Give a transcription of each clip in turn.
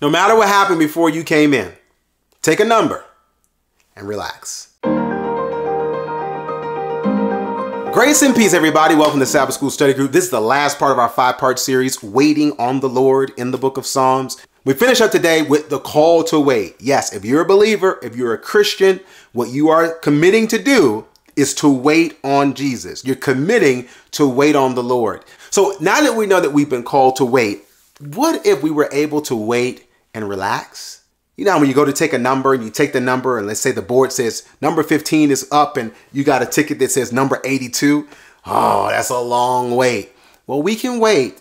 No matter what happened before you came in, take a number and relax. Grace and peace, everybody. Welcome to Sabbath School Study Group. This is the last part of our five-part series, Waiting on the Lord in the Book of Psalms. We finish up today with the call to wait. Yes, if you're a believer, if you're a Christian, what you are committing to do is to wait on Jesus. You're committing to wait on the Lord. So now that we know that we've been called to wait, what if we were able to wait and relax? You know, when you go to take a number and you take the number and let's say the board says number 15 is up and you got a ticket that says number 82. Oh, that's a long wait. Well, we can wait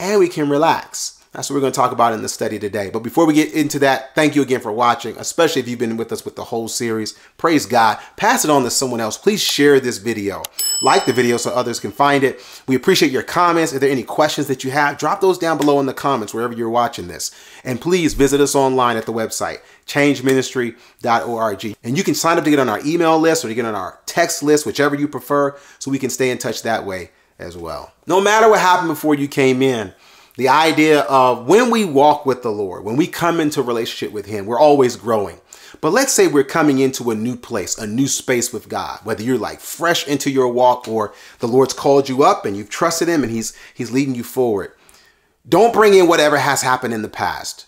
and we can relax. That's what we're going to talk about in the study today. But before we get into that, thank you again for watching, especially if you've been with us with the whole series. Praise God. Pass it on to someone else. Please share this video. Like the video so others can find it. We appreciate your comments. If there are any questions that you have, drop those down below in the comments wherever you're watching this. And please visit us online at the website, changeministry.org. And you can sign up to get on our email list or to get on our text list, whichever you prefer, so we can stay in touch that way as well. No matter what happened before you came in, the idea of when we walk with the Lord, when we come into relationship with Him, we're always growing. But let's say we're coming into a new place, a new space with God, whether you're like fresh into your walk or the Lord's called you up and you've trusted Him and He's leading you forward. Don't bring in whatever has happened in the past.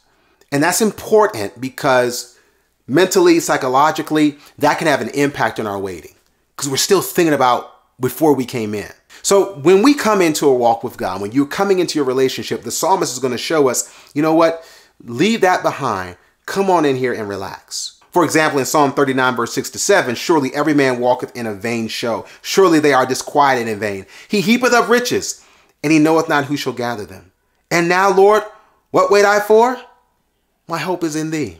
And that's important because mentally, psychologically, that can have an impact on our waiting because we're still thinking about before we came in. So when we come into a walk with God, when you're coming into your relationship, the psalmist is going to show us, you know what? Leave that behind. Come on in here and relax. For example, in Psalm 39, verse 6 to 7, surely every man walketh in a vain show. Surely they are disquieted in vain. He heapeth up riches, and he knoweth not who shall gather them. And now, Lord, what wait I for? My hope is in thee.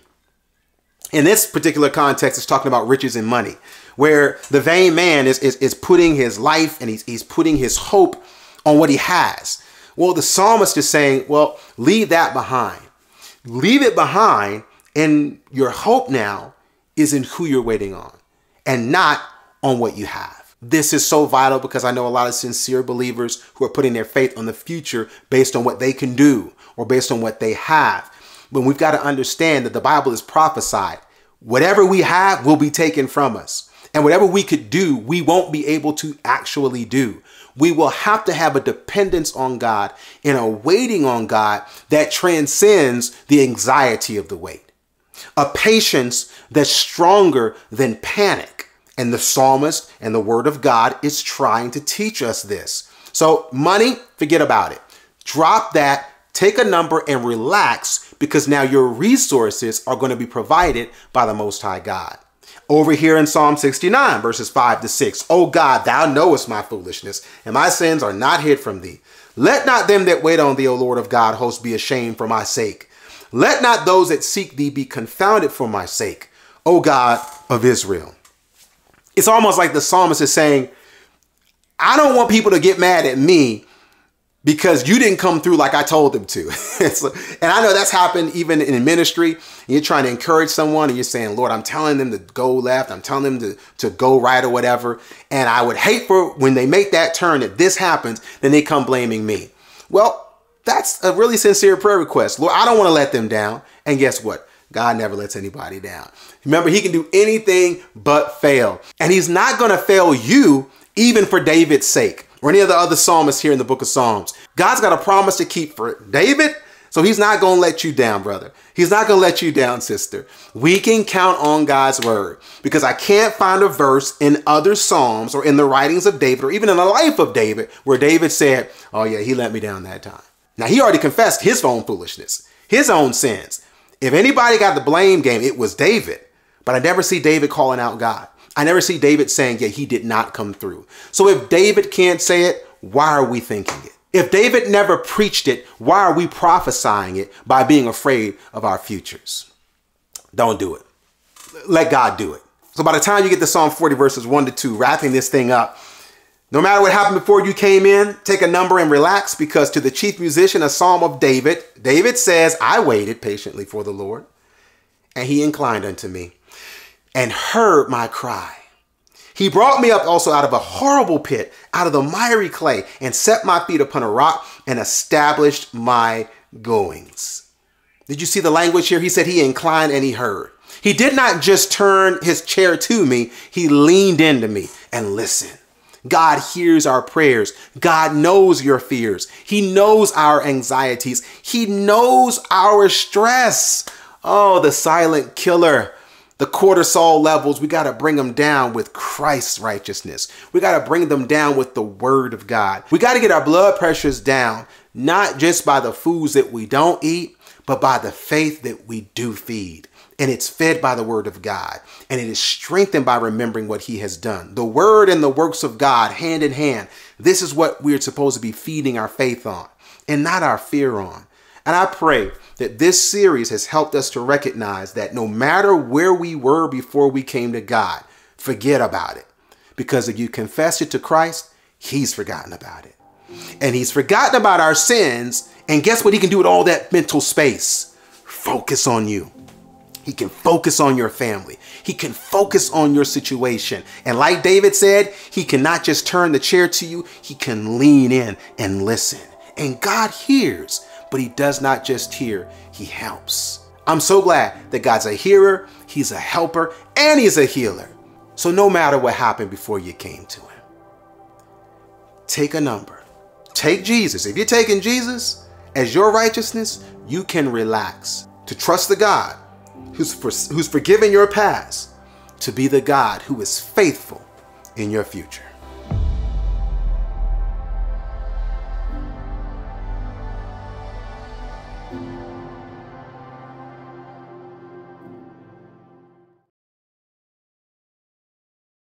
In this particular context, it's talking about riches and money, where the vain man is putting his life and he's putting his hope on what he has. Well, the psalmist is saying, well, leave that behind. Leave it behind, and your hope now is in who you're waiting on and not on what you have. This is so vital because I know a lot of sincere believers who are putting their faith on the future based on what they can do or based on what they have. But we've got to understand that the Bible is prophesied. Whatever we have will be taken from us. And whatever we could do, we won't be able to actually do. We will have to have a dependence on God and a waiting on God that transcends the anxiety of the wait. A patience that's stronger than panic. And the psalmist and the word of God is trying to teach us this. So money, forget about it. Drop that. Take a number and relax because now your resources are going to be provided by the Most High God. Over here in Psalm 69, verses 5 to 6, O God, thou knowest my foolishness, and my sins are not hid from thee. Let not them that wait on thee, O Lord of God, hosts, be ashamed for my sake. Let not those that seek thee be confounded for my sake, O God of Israel. It's almost like the psalmist is saying, I don't want people to get mad at me because you didn't come through like I told them to. And I know that's happened even in ministry. You're trying to encourage someone and you're saying, Lord, I'm telling them to go left. I'm telling them to go right or whatever. And I would hate for when they make that turn, if this happens, then they come blaming me. Well, that's a really sincere prayer request. Lord, I don't want to let them down. And guess what? God never lets anybody down. Remember, He can do anything but fail. And He's not going to fail you, even for David's sake, or any of the other psalmists here in the book of Psalms. God's got a promise to keep for David, so He's not going to let you down, brother. He's not going to let you down, sister. We can count on God's word because I can't find a verse in other Psalms or in the writings of David or even in the life of David where David said, oh yeah, he let me down that time. Now, he already confessed his own foolishness, his own sins. If anybody got the blame game, it was David. But I never see David calling out God. I never see David saying, yeah, he did not come through. So if David can't say it, why are we thinking it? If David never preached it, why are we prophesying it by being afraid of our futures? Don't do it. Let God do it. So by the time you get to Psalm 40, verses 1 to 2, wrapping this thing up, no matter what happened before you came in, take a number and relax, because to the chief musician, a psalm of David, David says, I waited patiently for the Lord, and He inclined unto me and heard my cry. He brought me up also out of a horrible pit, out of the miry clay, and set my feet upon a rock and established my goings. Did you see the language here? He said he inclined and he heard. He did not just turn his chair to me. He leaned into me and listened. God hears our prayers. God knows your fears. He knows our anxieties. He knows our stress. Oh, the silent killer, the cortisol levels. We got to bring them down with Christ's righteousness. We got to bring them down with the word of God. We got to get our blood pressures down, not just by the foods that we don't eat, but by the faith that we do feed. And it's fed by the word of God, and it is strengthened by remembering what he has done. The word and the works of God, hand in hand. This is what we're supposed to be feeding our faith on and not our fear on. And I pray that this series has helped us to recognize that no matter where we were before we came to God, forget about it. Because if you confess it to Christ, he's forgotten about it. And he's forgotten about our sins. And guess what he can do with all that mental space? Focus on you. He can focus on your family. He can focus on your situation. And like David said, he cannot just turn the chair to you. He can lean in and listen. And God hears, but he does not just hear, he helps. I'm so glad that God's a hearer, he's a helper, and he's a healer. So no matter what happened before you came to him, take a number, take Jesus. If you're taking Jesus as your righteousness, you can relax to trust the God who's forgiven your past, to be the God who is faithful in your future.